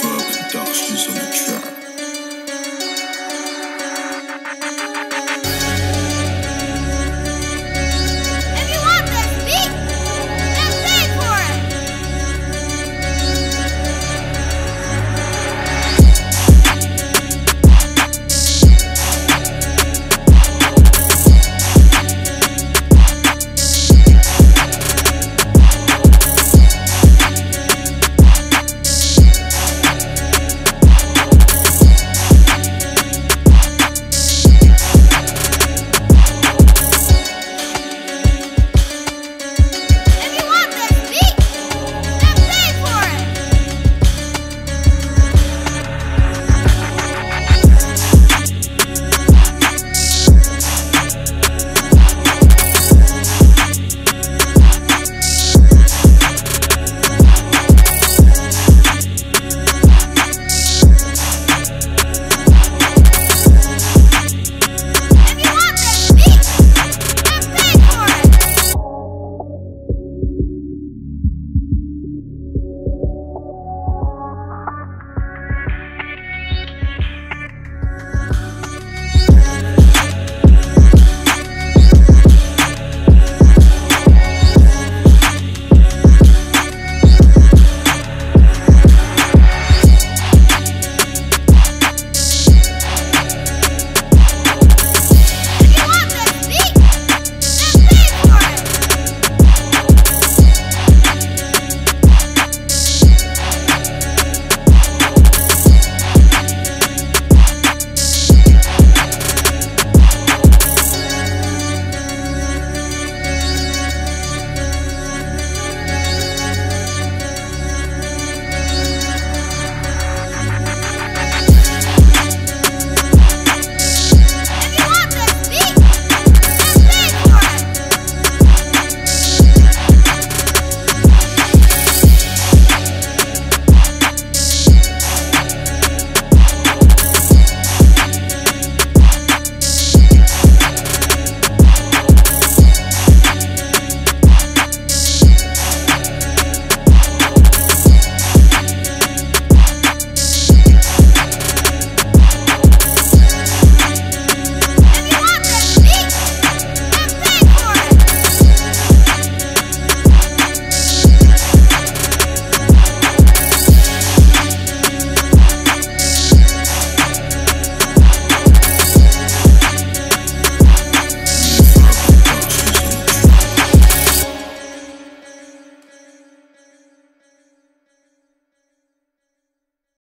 Reverb Productions on the track.